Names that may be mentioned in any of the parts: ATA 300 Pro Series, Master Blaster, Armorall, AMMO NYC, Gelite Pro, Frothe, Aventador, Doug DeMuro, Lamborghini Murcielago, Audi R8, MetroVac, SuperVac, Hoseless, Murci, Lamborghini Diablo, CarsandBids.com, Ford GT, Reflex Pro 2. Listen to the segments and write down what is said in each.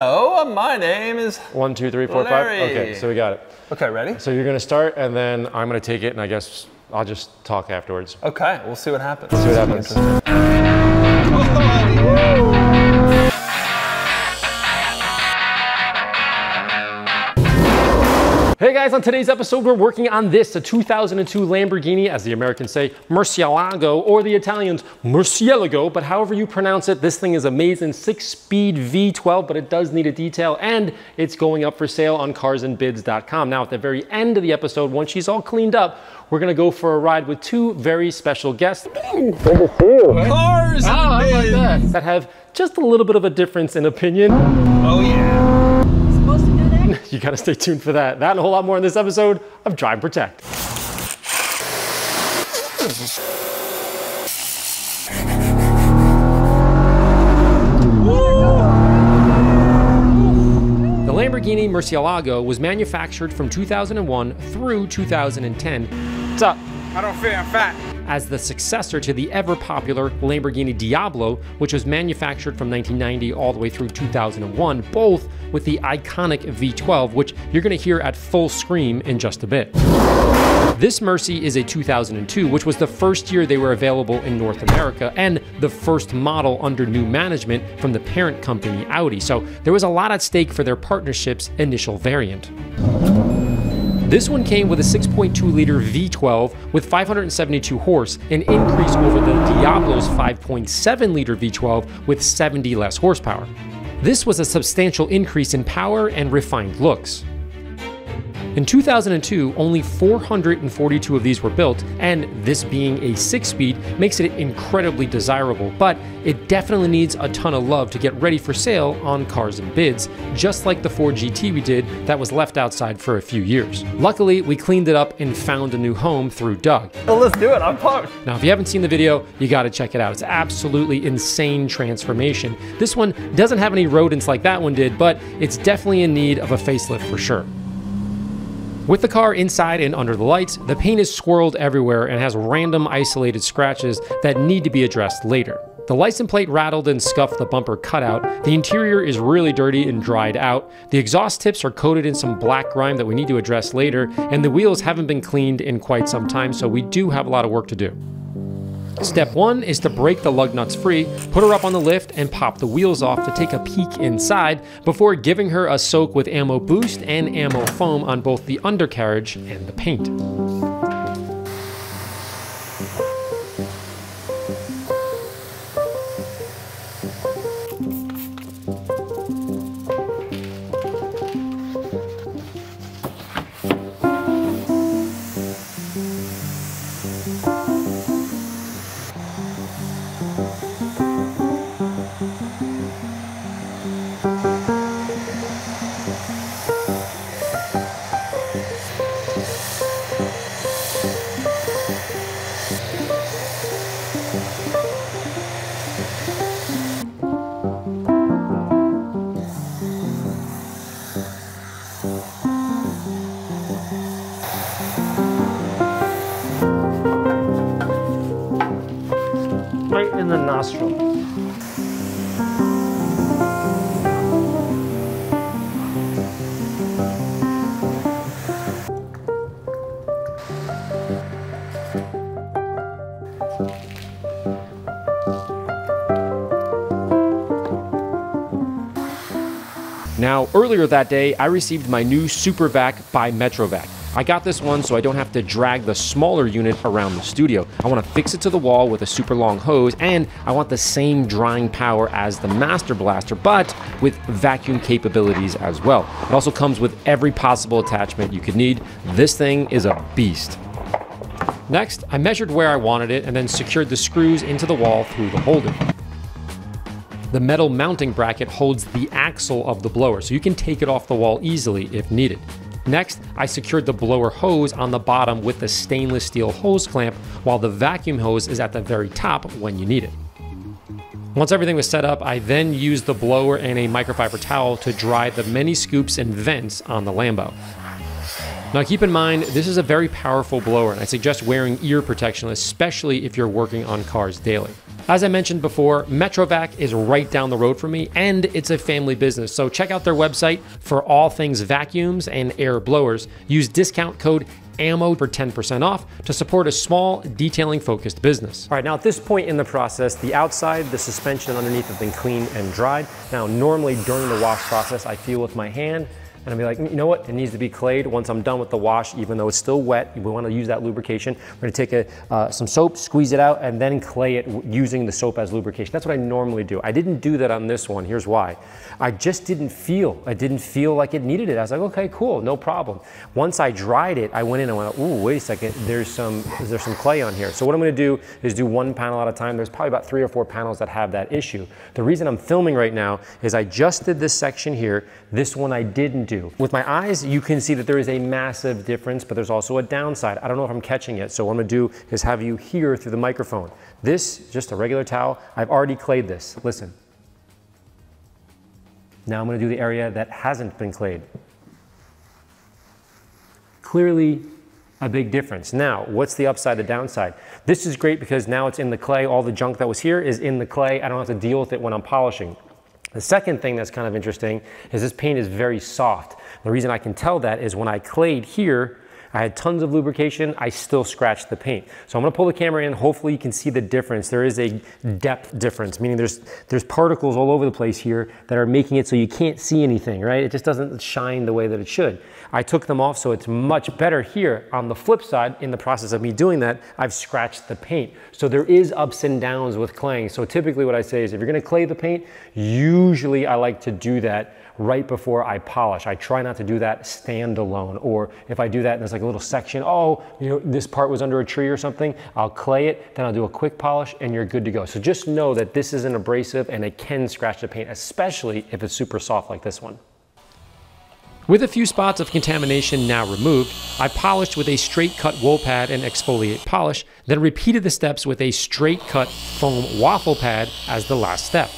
Oh, my name is... 1, 2, 3, 4, 5. Okay, so we got it. Okay, ready? So you're gonna start, and then I'm gonna take it, and I guess I'll just talk afterwards. Okay, we'll see what happens. See what happens. Hey guys, on today's episode, we're working on this, the 2002 Lamborghini, as the Americans say, Murcielago, or the Italians, Murcielago, but however you pronounce it, this thing is amazing. 6-speed V12, but it does need a detail, and it's going up for sale on CarsandBids.com. Now, at the very end of the episode, once she's all cleaned up, we're gonna go for a ride with two very special guests. Good to see you. Cars and Bids. I like that. That have just a little bit of a difference in opinion. Oh yeah. You gotta stay tuned for that. That and a whole lot more in this episode of Drive Protect. The Lamborghini Murcielago was manufactured from 2001 through 2010. What's up? I don't feel I'm fat. As the successor to the ever-popular Lamborghini Diablo, which was manufactured from 1990 all the way through 2001, both with the iconic V12, which you're gonna hear at full scream in just a bit. This Mercy is a 2002, which was the first year they were available in North America and the first model under new management from the parent company, Audi. So there was a lot at stake for their partnership's initial variant. This one came with a 6.2-liter V12 with 572 horse, an increase over the Diablo's 5.7-liter V12 with 70 less horsepower. This was a substantial increase in power and refined looks. In 2002, only 442 of these were built, and this being a 6-speed makes it incredibly desirable, but it definitely needs a ton of love to get ready for sale on Cars and Bids, just like the Ford GT we did that was left outside for a few years. Luckily, we cleaned it up and found a new home through Doug. Well, let's do it, I'm pumped. Now, if you haven't seen the video, you gotta check it out. It's absolutely insane transformation. This one doesn't have any rodents like that one did, but it's definitely in need of a facelift for sure. With the car inside and under the lights, the paint is swirled everywhere and has random isolated scratches that need to be addressed later. The license plate rattled and scuffed the bumper cutout. The interior is really dirty and dried out. The exhaust tips are coated in some black grime that we need to address later, and the wheels haven't been cleaned in quite some time, so we do have a lot of work to do. Step one is to break the lug nuts free, put her up on the lift, and pop the wheels off to take a peek inside before giving her a soak with ammo boost and ammo foam on both the undercarriage and the paint. Right in the nostril. Now, earlier that day, I received my new SuperVac by MetroVac. I got this one so I don't have to drag the smaller unit around the studio. I want to fix it to the wall with a super long hose, and I want the same drying power as the Master Blaster, but with vacuum capabilities as well. It also comes with every possible attachment you could need. This thing is a beast. Next, I measured where I wanted it and then secured the screws into the wall through the holder. The metal mounting bracket holds the axle of the blower, so you can take it off the wall easily if needed. Next, I secured the blower hose on the bottom with the stainless steel hose clamp, while the vacuum hose is at the very top when you need it. Once everything was set up, I then used the blower and a microfiber towel to dry the many scoops and vents on the Lambo. Now keep in mind, this is a very powerful blower, and I suggest wearing ear protection, especially if you're working on cars daily. As I mentioned before, MetroVac is right down the road from me, and it's a family business, so check out their website for all things vacuums and air blowers. Use discount code AMMO for 10% off to support a small, detailing-focused business. All right, now at this point in the process, the outside, the suspension underneath have been cleaned and dried. Now, normally during the wash process, I feel with my hand, and I'll be like, you know what, it needs to be clayed. Once I'm done with the wash, even though it's still wet, we want to use that lubrication. We're going to take some soap, squeeze it out, and then clay it using the soap as lubrication. That's what I normally do. I didn't do that on this one. Here's why. I just didn't feel. I didn't feel like it needed it. I was like, okay, cool, no problem. Once I dried it, I went in and went, ooh, wait a second, there's some clay on here. So what I'm going to do is do one panel at a time. There's probably about 3 or 4 panels that have that issue. The reason I'm filming right now is I just did this section here. This one I didn't do. With my eyes, you can see that there is a massive difference, but there's also a downside. I don't know if I'm catching it, so what I'm gonna do is have you hear through the microphone. This, just a regular towel, I've already clayed this. Listen. Now I'm gonna do the area that hasn't been clayed. Clearly, a big difference. Now, what's the upside, the downside? This is great because now it's in the clay. All the junk that was here is in the clay. I don't have to deal with it when I'm polishing. The second thing that's kind of interesting is this paint is very soft. The reason I can tell that is when I clayed here, I had tons of lubrication, I still scratched the paint. So I'm gonna pull the camera in, hopefully you can see the difference. There is a depth difference, meaning there's particles all over the place here that are making it so you can't see anything, right? It just doesn't shine the way that it should. I took them off, so it's much better here. On the flip side, in the process of me doing that, I've scratched the paint. So there is ups and downs with claying. So typically what I say is if you're gonna clay the paint, usually I like to do that right before I polish. I try not to do that standalone, or if I do that and there's like a little section, oh, you know, this part was under a tree or something, I'll clay it, then I'll do a quick polish and you're good to go. So just know that this is an abrasive and it can scratch the paint, especially if it's super soft like this one. With a few spots of contamination now removed, I polished with a straight cut wool pad and exfoliate polish, then repeated the steps with a straight cut foam waffle pad as the last step.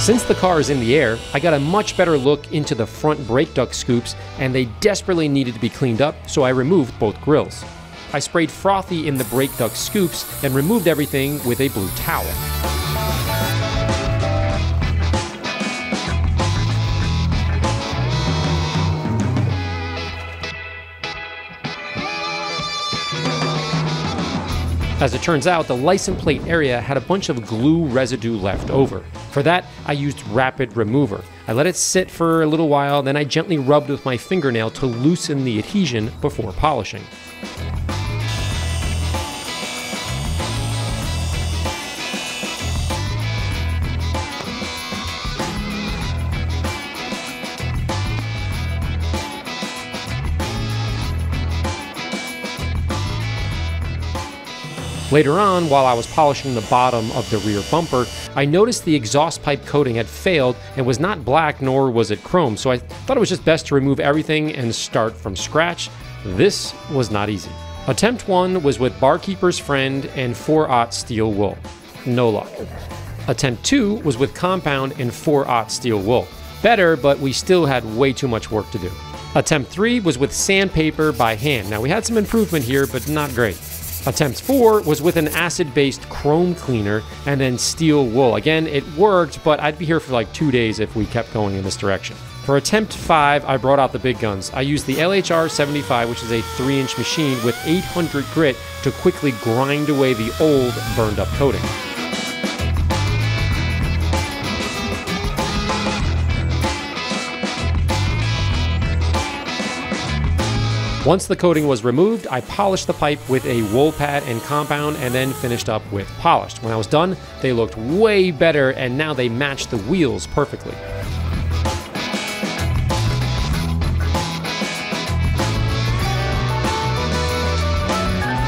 Since the car is in the air, I got a much better look into the front brake duct scoops, and they desperately needed to be cleaned up, so I removed both grills. I sprayed frothy in the brake duct scoops and removed everything with a blue towel. As it turns out, the license plate area had a bunch of glue residue left over. For that, I used rapid remover. I let it sit for a little while, then I gently rubbed with my fingernail to loosen the adhesion before polishing. Later on, while I was polishing the bottom of the rear bumper, I noticed the exhaust pipe coating had failed and was not black nor was it chrome, so I thought it was just best to remove everything and start from scratch. This was not easy. Attempt 1 was with Barkeeper's Friend and 4-aught steel wool. No luck. Attempt 2 was with Compound and 4-aught steel wool. Better, but we still had way too much work to do. Attempt 3 was with sandpaper by hand. Now we had some improvement here, but not great. Attempt 4 was with an acid-based chrome cleaner and then steel wool. Again, it worked, but I'd be here for like 2 days if we kept going in this direction. For attempt 5, I brought out the big guns. I used the LHR 75, which is a 3-inch machine with 800 grit to quickly grind away the old burned up coating. Once the coating was removed, I polished the pipe with a wool pad and compound and then finished up with polished. When I was done, they looked way better and now they match the wheels perfectly.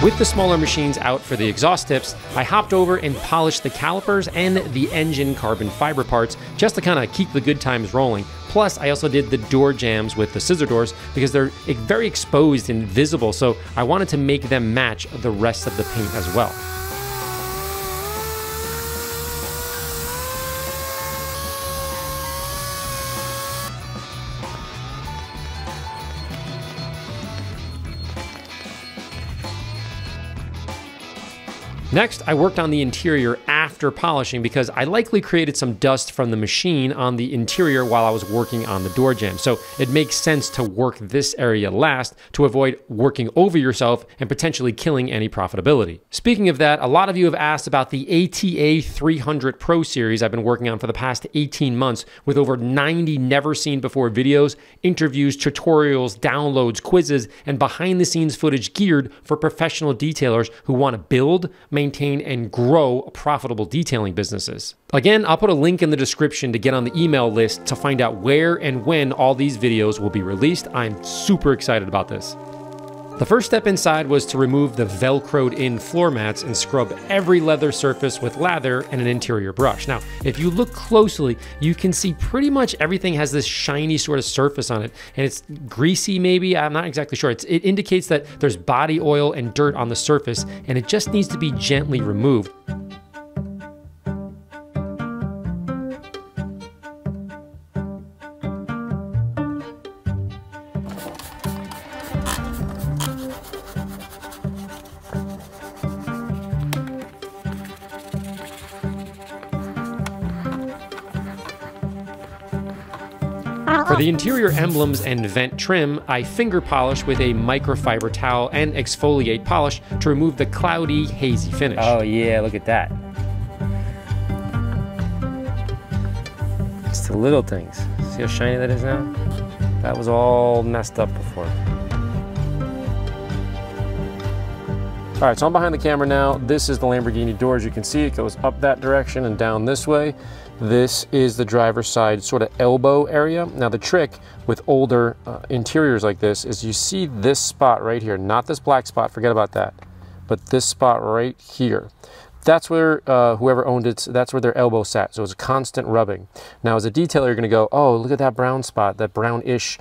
With the smaller machines out for the exhaust tips, I hopped over and polished the calipers and the engine carbon fiber parts just to kind of keep the good times rolling. Plus, I also did the door jambs with the scissor doors because they're very exposed and visible, so I wanted to make them match the rest of the paint as well. Next, I worked on the interior after polishing because I likely created some dust from the machine on the interior while I was working on the door jamb. So it makes sense to work this area last to avoid working over yourself and potentially killing any profitability. Speaking of that, a lot of you have asked about the ATA 300 Pro Series I've been working on for the past 18 months with over 90 never seen before videos, interviews, tutorials, downloads, quizzes, and behind the scenes footage geared for professional detailers who want to build, maintain, and grow profitable detailing businesses. Again, I'll put a link in the description to get on the email list to find out where and when all these videos will be released. I'm super excited about this. The first step inside was to remove the Velcroed in floor mats and scrub every leather surface with lather and an interior brush. Now, if you look closely, you can see pretty much everything has this shiny sort of surface on it, and it's greasy maybe, I'm not exactly sure. It indicates that there's body oil and dirt on the surface, and it just needs to be gently removed. For the interior emblems and vent trim, I finger polish with a microfiber towel and exfoliate polish to remove the cloudy, hazy finish. Oh yeah, look at that. It's the little things. See how shiny that is now? That was all messed up before. All right, so I'm behind the camera now. This is the Lamborghini door. As you can see, it goes up that direction and down this way. This is the driver's side sort of elbow area. Now the trick with older interiors like this is you see this spot right here, not this black spot, forget about that, but this spot right here. That's where whoever owned it, that's where their elbow sat. So it's a constant rubbing. Now as a detailer, you're gonna go, oh, look at that brown spot, that brownish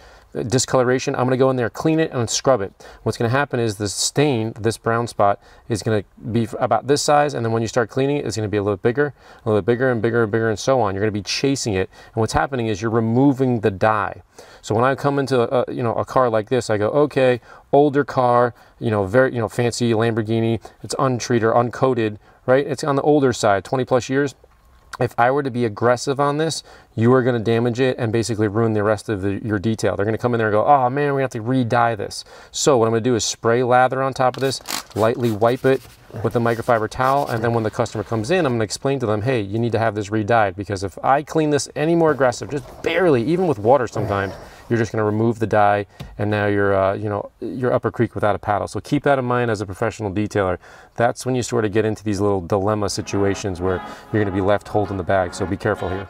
discoloration. I'm gonna go in there, clean it and scrub it. What's gonna happen is the stain, this brown spot, is gonna be about this size, and then when you start cleaning it, it's gonna be a little bit bigger and bigger and bigger and so on. You're gonna be chasing it, and what's happening is you're removing the dye. So when I come into a car like this, I go, okay, older car, very fancy Lamborghini, it's untreated or uncoated, right? It's on the older side, 20 plus years. If I were to be aggressive on this, you are gonna damage it and basically ruin the rest of your detail. They're gonna come in there and go, oh man, we have to re-dye this. So what I'm gonna do is spray lather on top of this, lightly wipe it with a microfiber towel, and then when the customer comes in, I'm gonna explain to them, hey, you need to have this re-dyed, because if I clean this any more aggressive, just barely, even with water sometimes, you're just gonna remove the dye, and now you're up a creek without a paddle. So keep that in mind as a professional detailer. That's when you sort of get into these little dilemma situations where you're gonna be left holding the bag, so be careful here.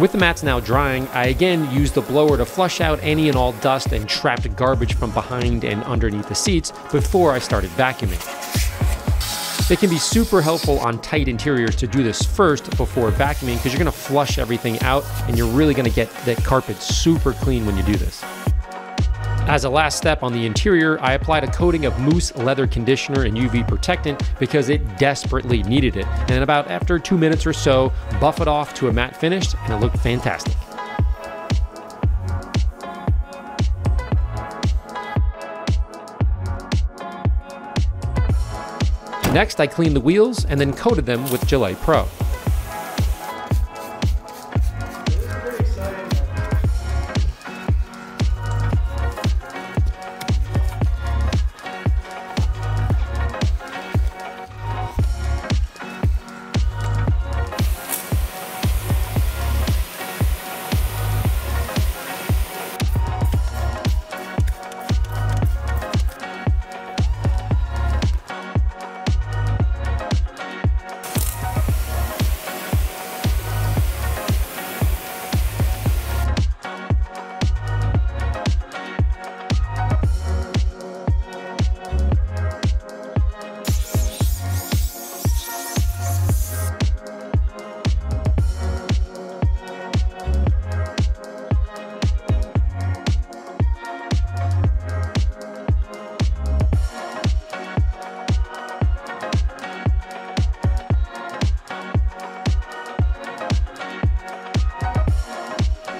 With the mats now drying, I again used the blower to flush out any and all dust and trapped garbage from behind and underneath the seats before I started vacuuming. It can be super helpful on tight interiors to do this first before vacuuming, because you're gonna flush everything out and you're really gonna get that carpet super clean when you do this. As a last step on the interior, I applied a coating of mousse leather conditioner and UV protectant because it desperately needed it. And about after 2 minutes or so, buff it off to a matte finish, and it looked fantastic. Next, I cleaned the wheels and then coated them with Gelite Pro.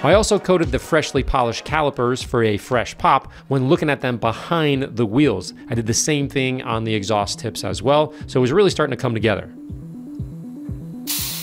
I also coated the freshly polished calipers for a fresh pop when looking at them behind the wheels. I did the same thing on the exhaust tips as well, so it was really starting to come together.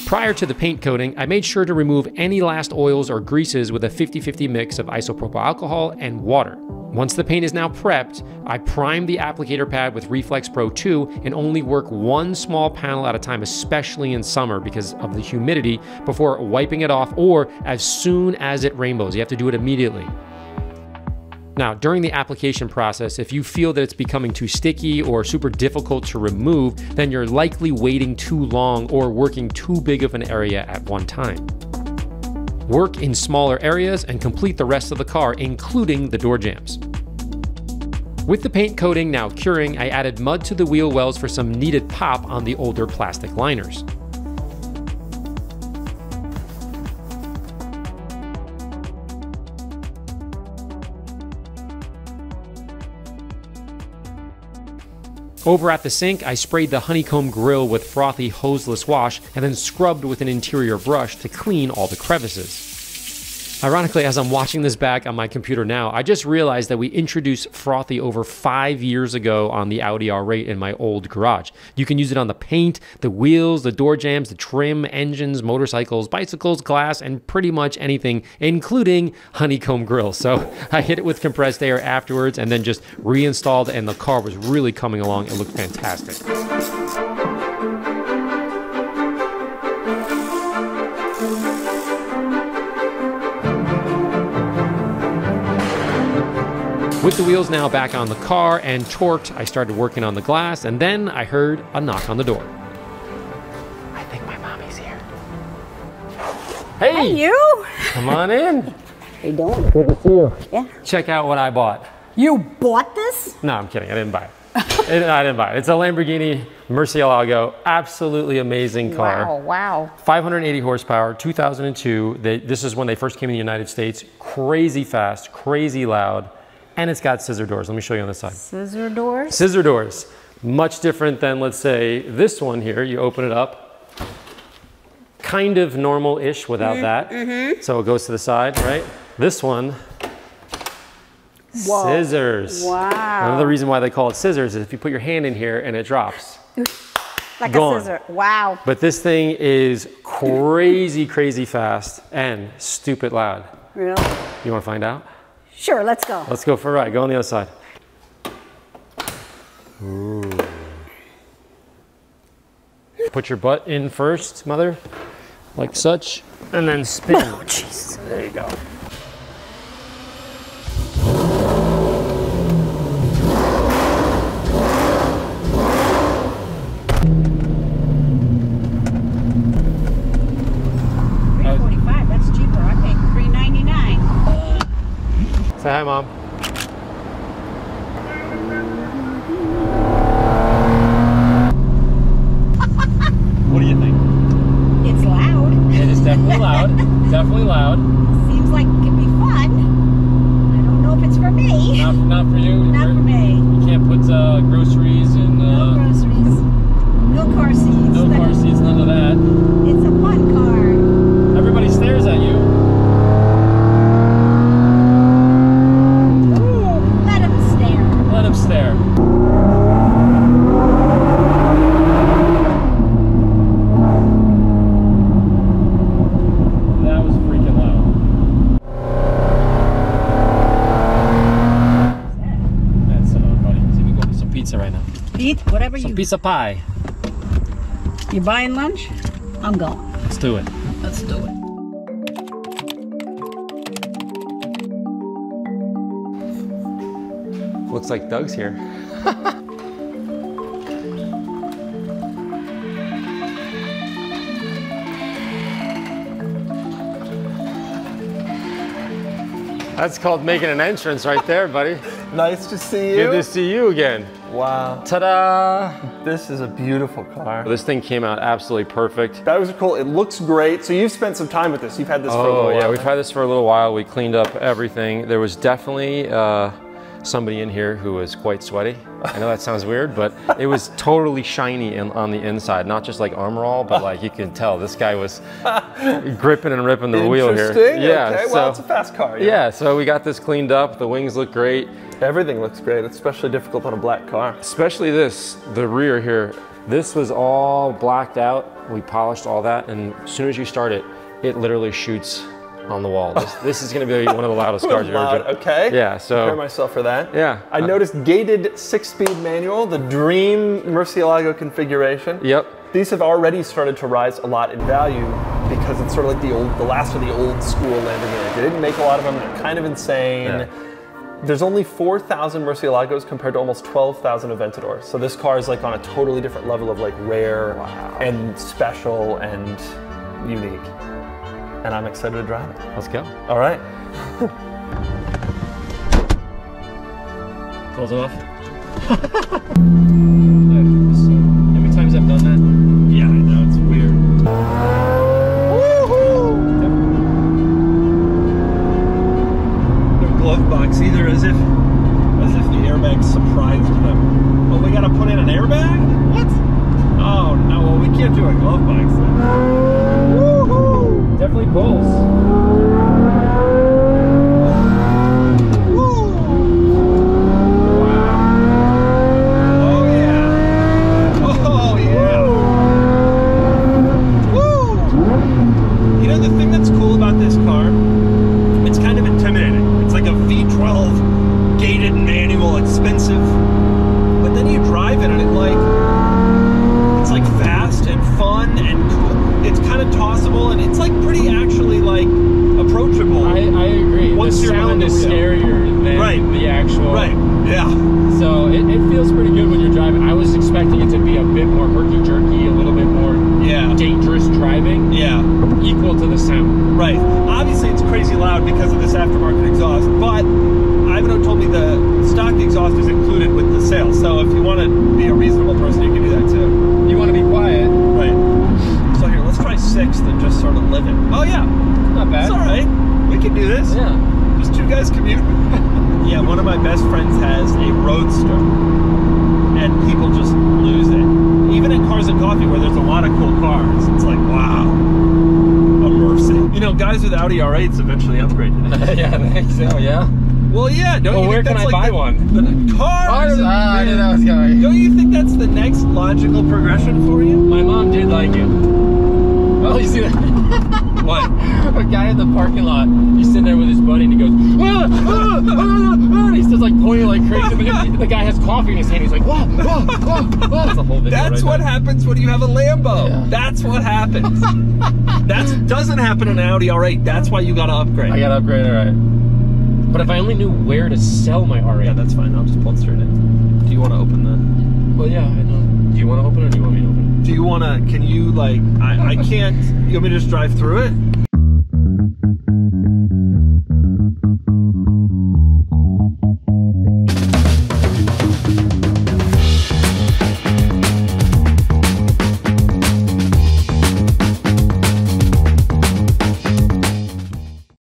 Prior to the paint coating, I made sure to remove any last oils or greases with a 50-50 mix of isopropyl alcohol and water. Once the paint is now prepped, I prime the applicator pad with Reflex Pro 2 and only work one small panel at a time, especially in summer because of the humidity, before wiping it off or as soon as it rainbows. You have to do it immediately. Now, during the application process, if you feel that it's becoming too sticky or super difficult to remove, then you're likely waiting too long or working too big of an area at one time. Work in smaller areas and complete the rest of the car, including the door jambs. With the paint coating now curing, I added mud to the wheel wells for some needed pop on the older plastic liners. Over at the sink, I sprayed the honeycomb grill with frothy hoseless wash and then scrubbed with an interior brush to clean all the crevices. Ironically, as I'm watching this back on my computer now, I just realized that we introduced frothy over 5 years ago on the Audi R8 in my old garage. You can use it on the paint, the wheels, the door jambs, the trim, engines, motorcycles, bicycles, glass, and pretty much anything, including honeycomb grills. So I hit it with compressed air afterwards and then just reinstalled, and the car was really coming along. It looked fantastic. With the wheels now back on the car and torqued, I started working on the glass, and then I heard a knock on the door. I think my mommy's here. Hey! Hey, you! Come on in. How you doing? Good to see you. Yeah. Check out what I bought. You bought this? No, I'm kidding. I didn't buy it. I didn't buy it. It's a Lamborghini Murcielago. Absolutely amazing car. Wow, wow. 580 horsepower, 2002. This is when they first came in the United States. Crazy fast, crazy loud. And it's got scissor doors. Let me show you on this side. Scissor doors? Scissor doors. Much different than, let's say, this one here. You open it up. Kind of normal-ish without that. So it goes to the side, right? This one, whoa. Scissors. Wow. Another reason why they call it scissors is if you put your hand in here and it drops. Like gone. A scissor. Wow. But this thing is crazy, crazy fast and stupid loud. Really? You want to find out? Sure, let's go. Let's go for a ride. Go on the other side. Ooh. Put your butt in first, mother, like such, and then spin. Oh, jeez. There you go. Say hi, Mom. What do you think? It's loud. It is definitely loud. Definitely loud. Seems like it could be fun. I don't know if it's for me. Not for you. Not for me. You can't put groceries in. No groceries. No car seats. No car seats. None of that. It's a fun car. Everybody stares at you. Piece of pie. You buying lunch? I'm going. Let's do it. Let's do it. Looks like Doug's here. That's called making an entrance right there, buddy. Nice to see you. Good to see you again. Wow. Ta-da! This is a beautiful car. This thing came out absolutely perfect. That was cool. It looks great. So you've spent some time with this. You've had this for a little while. Oh, yeah. We've had this for a little while. We cleaned up everything. There was definitely somebody in here who was quite sweaty. I know that sounds weird, but it was totally shiny on the inside, not just like Armorall, but like you can tell this guy was gripping and ripping the wheel here. Interesting, yeah, okay, well it's a fast car. Yeah. Yeah, so we got this cleaned up, the wings look great. Everything looks great, it's especially difficult on a black car. Especially this, the rear here, this was all blacked out, we polished all that, and as soon as you start it, it literally shoots on the wall. This is going to be one of the loudest cars you've ever driven. Okay. Yeah. So prepare myself for that. Yeah. I noticed gated 6-speed manual, the dream Murcielago configuration. Yep. These have already started to rise a lot in value because it's sort of like the last of the old school Lamborghini. They didn't make a lot of them. They're kind of insane. Yeah. There's only 4,000 Murcielagos compared to almost 12,000 Aventadors. So this car is like on a totally different level of like rare and special and unique. And I'm excited to drive it. Let's go. All right. Close it off. So, how many times I've done that? Yeah, I know, it's weird. Woohoo! No glove box either, as if the airbag surprised them. Well, we gotta put in an airbag? What? Oh no, well, we can't do a glove box then. Woohoo! Definitely pulls. Woo! Wow. Oh yeah. Oh yeah. Woo! You know, the thing that's cool about this car, it's kind of intimidating. It's like a V12 gated manual, expensive. But then you drive it and it's like fast and fun and cool. It's kind of tossable and it's like pretty actually like approachable. I agree. Once the sound is scarier than the actual. Right. Yeah. So it feels pretty good when you're driving. I was expecting it to be a bit more herky jerky, a little bit more dangerous driving. Yeah. Equal to the sound. Right. Obviously it's crazy loud because of this aftermarket exhaust, but Ivano told me the stock exhaust is included with the sale. So if you want to be a reasonable person, you can do that too. You want to be quiet. Right. So here, let's try 6th and just sort of live it. Oh yeah, not bad. It's all right. We can do this. Yeah, just two guys commuting. Yeah, one of my best friends has a Roadster, and people just lose it. Even at Cars and Coffee, where there's a lot of cool cars, it's like wow, a mercy. You know, guys with Audi R8s eventually upgrade to that. Yeah, thanks. Oh yeah. Well, yeah. Don't you think that's like the cars? I didn't know I was going. Don't you think that's the next logical progression for you? My mom did like it. Oh, you see that? What? A guy in the parking lot, he's sitting there with his buddy and he goes, and he's just like pointing like crazy. But the guy has coffee in his hand, he's like, whoa, whoa, whoa, whoa. That's the whole video. That's what happens when you have a Lambo. Yeah. That's what happens. That doesn't happen in an Audi R8. That's why you gotta upgrade. I gotta upgrade, alright. But if I only knew where to sell my R8. Yeah, that's fine. I'll just pull it straight in. Do you wanna open the. Well, yeah, I know. Do you wanna open it or do you want me to open it? Do you want to, can you like, I can't, you want me to just drive through it?